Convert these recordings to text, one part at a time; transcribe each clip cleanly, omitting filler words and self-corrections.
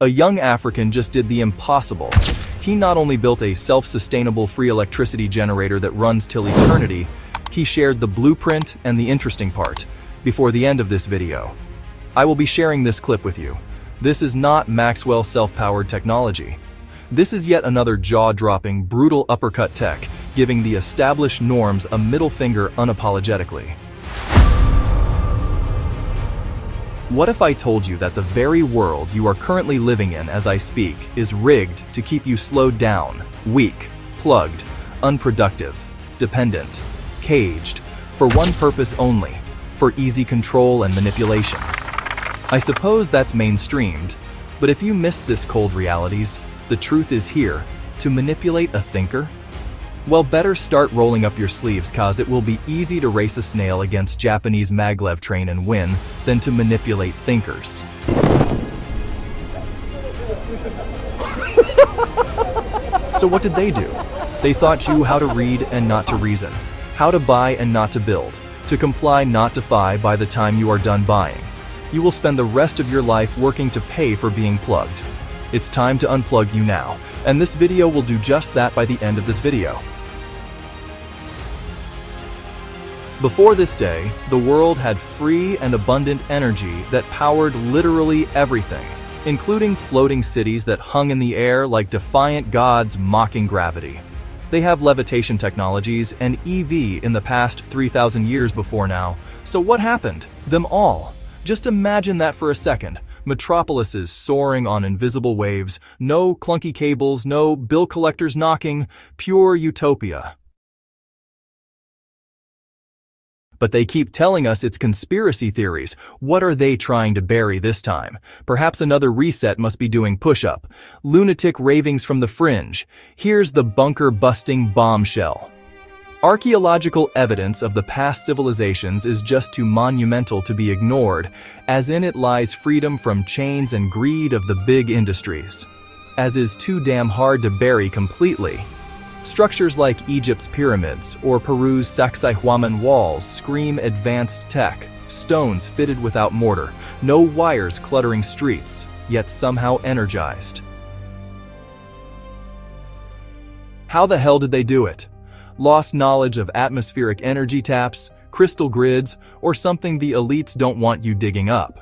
A young African just did the impossible. He not only built a self-sustainable free electricity generator that runs till eternity, he shared the blueprint and the interesting part. Before the end of this video, I will be sharing this clip with you. This is not Maxwell self-powered technology. This is yet another jaw-dropping, brutal uppercut tech, giving the established norms a middle finger unapologetically. What if I told you that the very world you are currently living in as I speak is rigged to keep you slowed down, weak, plugged, unproductive, dependent, caged, for one purpose only, for easy control and manipulations? I suppose that's mainstreamed, but if you miss this cold realities, the truth is here. To manipulate a thinker? Well, better start rolling up your sleeves, cause it will be easy to race a snail against Japanese maglev train and win than to manipulate thinkers. So what did they do? They taught you how to read and not to reason, how to buy and not to build, to comply not to defy. By the time you are done buying, you will spend the rest of your life working to pay for being plugged. It's time to unplug you now, and this video will do just that by the end of this video. Before this day, the world had free and abundant energy that powered literally everything, including floating cities that hung in the air like defiant gods mocking gravity. They have levitation technologies and EV in the past 3,000 years before now. So what happened? Them all. Just imagine that for a second. Metropolises soaring on invisible waves, no clunky cables, no bill collectors knocking, pure utopia. But they keep telling us it's conspiracy theories. What are they trying to bury this time? Perhaps another reset must be doing push-up. Lunatic ravings from the fringe. Here's the bunker-busting bombshell. Archaeological evidence of the past civilizations is just too monumental to be ignored, as in it lies freedom from chains and greed of the big industries, as is too damn hard to bury completely. Structures like Egypt's pyramids or Peru's Sacsayhuaman walls scream advanced tech, stones fitted without mortar, no wires cluttering streets, yet somehow energized. How the hell did they do it? Lost knowledge of atmospheric energy taps, crystal grids, or something the elites don't want you digging up?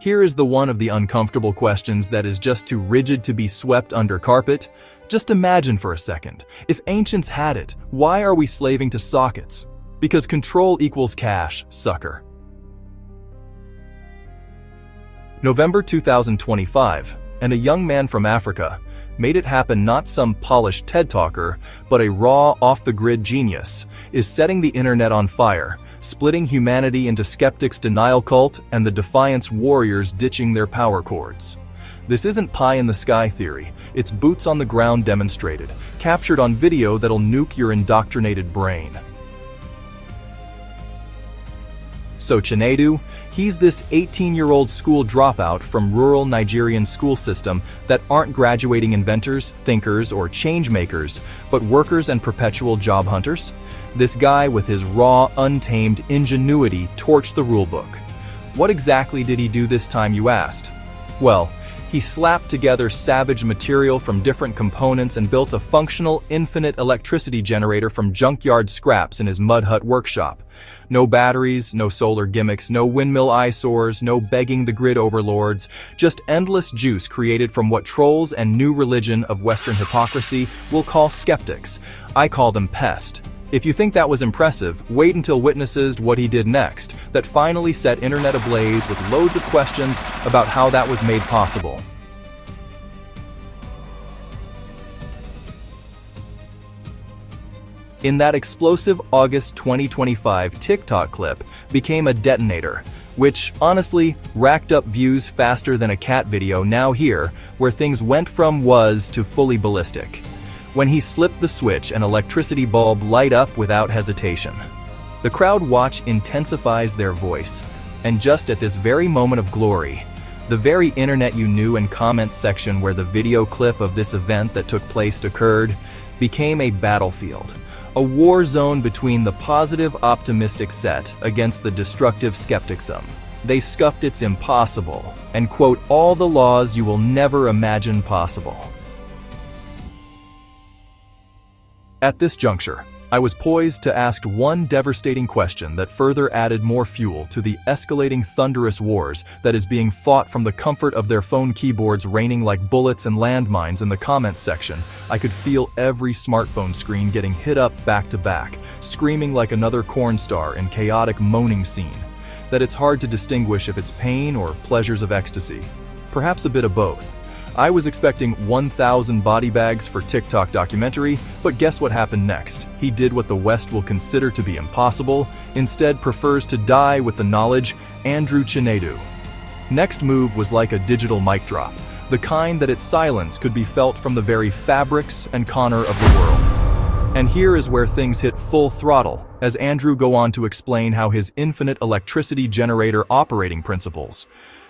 Here is the one of the uncomfortable questions that is just too rigid to be swept under carpet. Just imagine for a second, if ancients had it, why are we slaving to sockets? Because control equals cash, sucker. November 2025, and a young man from Africa made it happen. Not some polished TED talker, but a raw, off-the-grid genius, is setting the internet on fire, splitting humanity into skeptics' denial cult and the defiance warriors ditching their power cords. This isn't pie-in-the-sky theory, it's boots-on-the-ground demonstrated, captured on video that'll nuke your indoctrinated brain. So Chinedu, he's this 18-year-old school dropout from rural Nigerian school system that aren't graduating inventors, thinkers, or change-makers, but workers and perpetual job hunters. This guy with his raw, untamed ingenuity torched the rulebook. What exactly did he do this time, you asked? Well, he slapped together savage material from different components and built a functional, infinite electricity generator from junkyard scraps in his mud hut workshop. No batteries, no solar gimmicks, no windmill eyesores, no begging the grid overlords, just endless juice created from what trolls and new religion of Western hypocrisy will call skeptics. I call them pest. If you think that was impressive, wait until witnesses what he did next, that finally set internet ablaze with loads of questions about how that was made possible. In that explosive August 2025 TikTok clip became a detonator, which honestly racked up views faster than a cat video. Now here, where things went from was to fully ballistic. When he slipped the switch, an electricity bulb light up without hesitation. The crowd watch intensifies their voice, and just at this very moment of glory, the very internet you knew and comment section where the video clip of this event that took place occurred became a battlefield, a war zone between the positive optimistic set against the destructive skepticism. They scuffed "it's impossible" and quote all the laws you will never imagine possible. At this juncture, I was poised to ask one devastating question that further added more fuel to the escalating thunderous wars that is being fought from the comfort of their phone keyboards, raining like bullets and landmines in the comments section. I could feel every smartphone screen getting hit up back to back, screaming like another corn star in chaotic moaning scene, that it's hard to distinguish if it's pain or pleasures of ecstasy. Perhaps a bit of both. I was expecting 1,000 body bags for TikTok documentary, but guess what happened next? He did what the West will consider to be impossible, instead prefers to die with the knowledge, Andrew Chinedu. Next move was like a digital mic drop, the kind that its silence could be felt from the very fabrics and corner of the world. And here is where things hit full throttle, as Andrew go on to explain how his infinite electricity generator operating principles,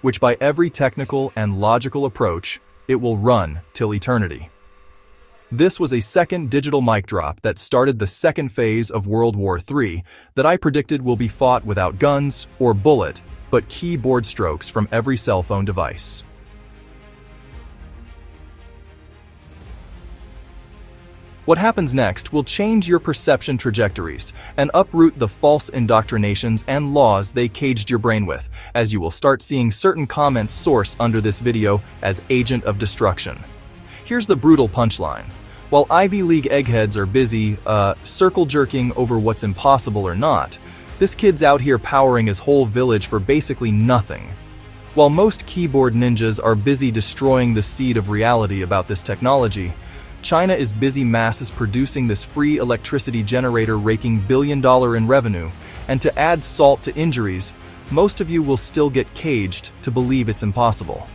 which by every technical and logical approach, it will run till eternity. This was a second digital mic drop that started the second phase of World War III that I predicted will be fought without guns or bullet, but keyboard strokes from every cell phone device. What happens next will change your perception trajectories and uproot the false indoctrinations and laws they caged your brain with, as you will start seeing certain comments source under this video as agent of destruction. Here's the brutal punchline. While Ivy League eggheads are busy circle jerking over what's impossible or not, this kid's out here powering his whole village for basically nothing. While most keyboard ninjas are busy destroying the seed of reality about this technology, China is busy masses producing this free electricity generator, raking billion-dollar in revenue, and to add salt to injuries, most of you will still get caged to believe it's impossible.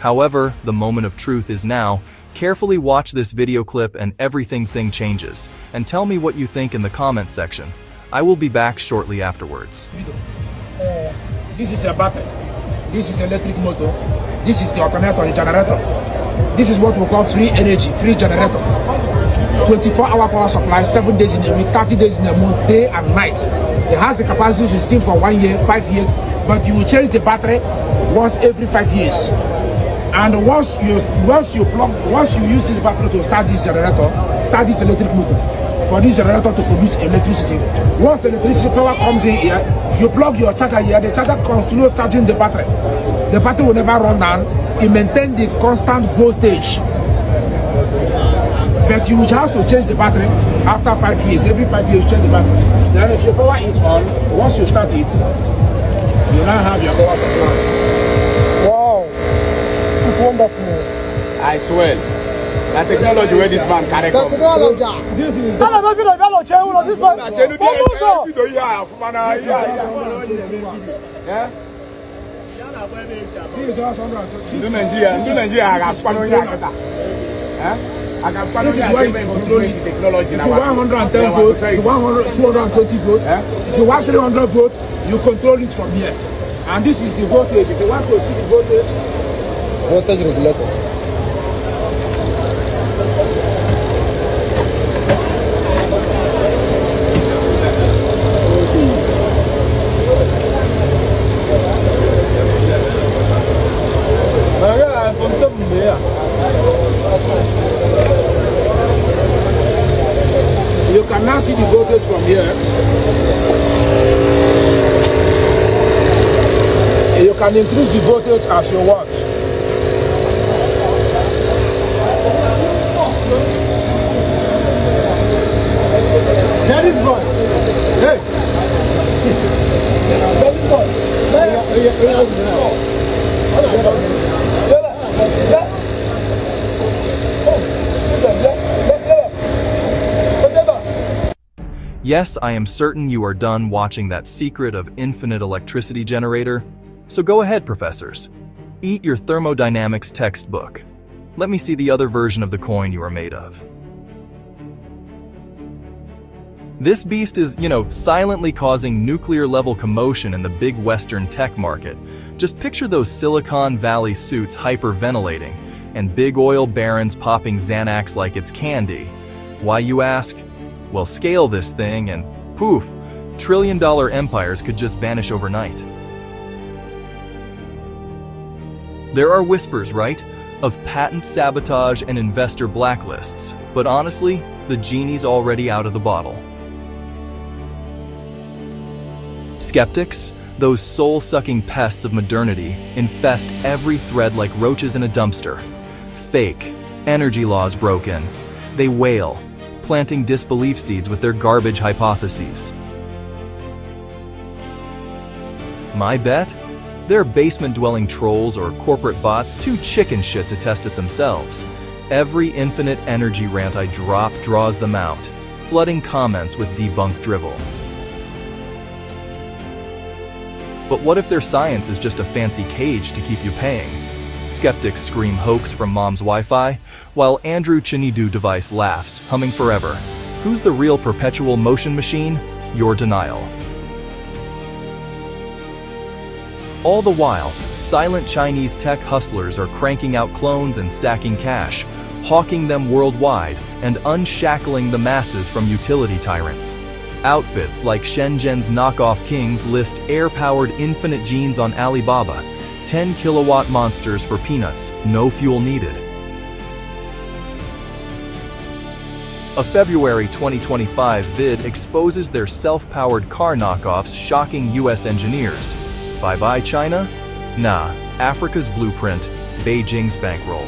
However, the moment of truth is now. Carefully watch this video clip and everything changes, and tell me what you think in the comments section. I will be back shortly afterwards. This is a battery. This is electric motor. This is the alternator, the generator. This is what we call free energy, free generator. 24-hour power supply, 7 days in a week, 30 days in a month, day and night. It has the capacity to stay for 1 year, 5 years, but you will change the battery once every 5 years. And once you use this battery to start this generator, start this electric motor, for this generator to produce electricity. Once electricity power comes in here, you plug your charger here, the charger continues charging the battery. The battery will never run down. It maintains the constant voltage, but you have to change the battery after 5 years. Every 5 years you change the battery. Then if your power is on, once you start it, you now have your power supply. Wow, it's wonderful. I swear, the technology where this man carries on. This is the this is why you control it. If you want 110 volts, if you want 220 volts, if you want 300 volts, you control it from here. And this is the voltage. If you want to see the voltage, voltage regulator. You can now see the voltage from here. And you can increase the voltage as you want. There is one. Hey! There is one. Yes, I am certain you are done watching that secret of infinite electricity generator. So go ahead, professors. Eat your thermodynamics textbook. Let me see the other version of the coin you are made of. This beast is, silently causing nuclear-level commotion in the big Western tech market. Just picture those Silicon Valley suits hyperventilating and big oil barons popping Xanax like it's candy. Why, you ask? Well, scale this thing and poof, trillion-dollar empires could just vanish overnight. There are whispers, right, of patent sabotage and investor blacklists, but honestly, the genie's already out of the bottle. Skeptics, those soul-sucking pests of modernity, infest every thread like roaches in a dumpster. Fake, energy laws broken. They wail, planting disbelief seeds with their garbage hypotheses. My bet? They're basement-dwelling trolls or corporate bots too chicken shit to test it themselves. Every infinite energy rant I drop draws them out, flooding comments with debunked drivel. But what if their science is just a fancy cage to keep you paying? Skeptics scream hoax from mom's Wi-Fi, while Andrew Chinedu device laughs, humming forever. Who's the real perpetual motion machine? Your denial. All the while, silent Chinese tech hustlers are cranking out clones and stacking cash, hawking them worldwide and unshackling the masses from utility tyrants. Outfits like Shenzhen's knockoff kings list air-powered infinite jeans on Alibaba, 10-kilowatt monsters for peanuts, no fuel needed. A February 2025 vid exposes their self-powered car knockoffs shocking U.S. engineers. Bye-bye China? Nah, Africa's blueprint, Beijing's bankroll.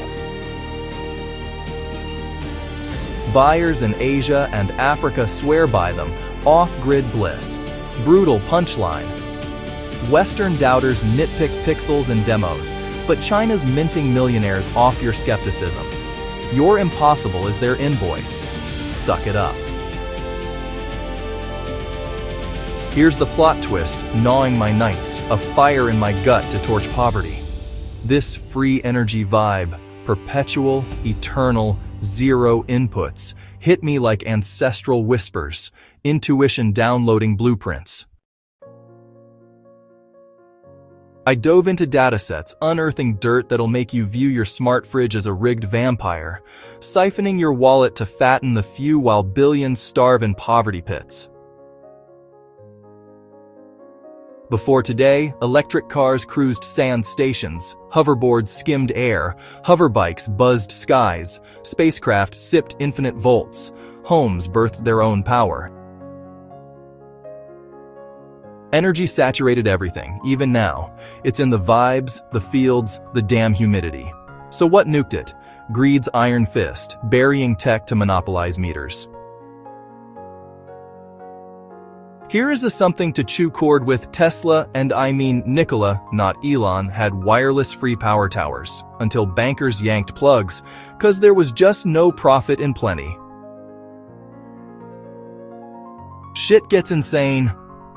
Buyers in Asia and Africa swear by them, off-grid bliss. Brutal punchline. Western doubters nitpick pixels and demos, but China's minting millionaires off your skepticism. Your impossible is their invoice. Suck it up. Here's the plot twist, gnawing my nights, a fire in my gut to torch poverty. This free energy vibe, perpetual, eternal, zero inputs, hit me like ancestral whispers, intuition downloading blueprints. I dove into datasets, unearthing dirt that'll make you view your smart fridge as a rigged vampire, siphoning your wallet to fatten the few while billions starve in poverty pits. Before today, electric cars cruised sand stations, hoverboards skimmed air, hoverbikes buzzed skies, spacecraft sipped infinite volts, homes birthed their own power. Energy saturated everything, even now. It's in the vibes, the fields, the damn humidity. So what nuked it? Greed's iron fist, burying tech to monopolize meters. Here is a something to chew cord with. Tesla, and I mean Nikola, not Elon, had wireless free power towers, until bankers yanked plugs, cause there was just no profit in plenty. Shit gets insane.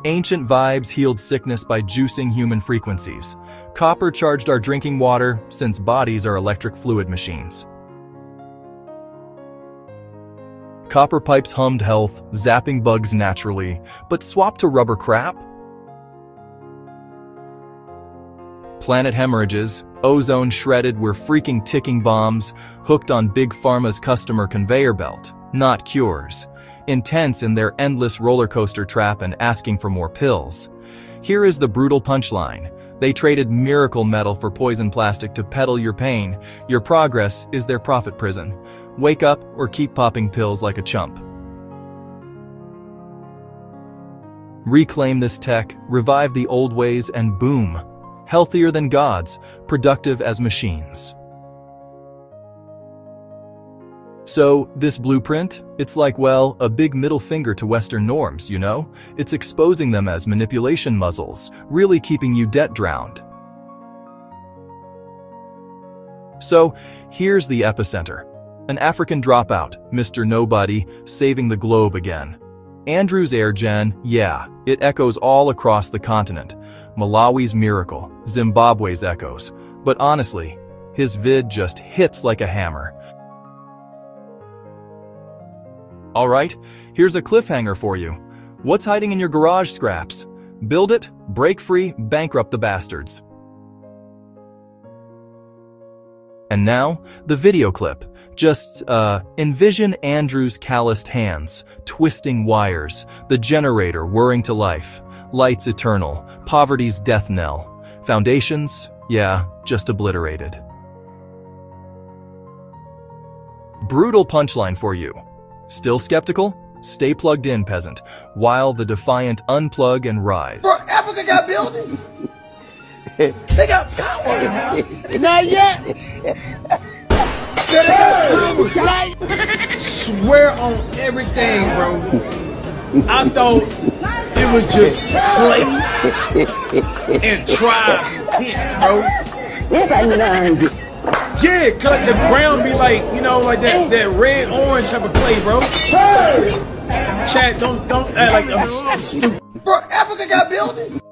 Ancient vibes healed sickness by juicing human frequencies. Copper charged our drinking water, since bodies are electric fluid machines. Copper pipes hummed health, zapping bugs naturally, but swapped to rubber crap? Planet hemorrhages, ozone shredded, we're freaking ticking bombs, hooked on Big Pharma's customer conveyor belt, not cures. Intense in their endless roller coaster trap and asking for more pills. Here is the brutal punchline. They traded miracle metal for poison plastic to peddle your pain. Your progress is their profit prison. Wake up or keep popping pills like a chump. Reclaim this tech, revive the old ways, and boom. Healthier than gods, productive as machines. So, this blueprint? It's like, well, a big middle finger to Western norms, you know? It's exposing them as manipulation muzzles, really keeping you debt-drowned. So, here's the epicenter. An African dropout, Mr. Nobody, saving the globe again. Andrew's airgen, yeah, it echoes all across the continent. Malawi's miracle, Zimbabwe's echoes. But honestly, his vid just hits like a hammer. Alright, here's a cliffhanger for you. What's hiding in your garage scraps? Build it, break free, bankrupt the bastards. And now, the video clip. Just, envision Andrew's calloused hands, twisting wires, the generator whirring to life, lights eternal, poverty's death knell, foundations, Yeah, just obliterated. Brutal punchline for you. Still skeptical? Stay plugged in, peasant, while the Defiant unplug and rise. Bro, Africa got buildings. They got power now. Not yet. They got power. Right? Swear on everything, bro. I thought it was just play and try and tense, bro. Yeah, cause the ground be like, you know, like that red orange type of play, bro. Chad, don't act like I'm stupid. Bro, Africa got buildings.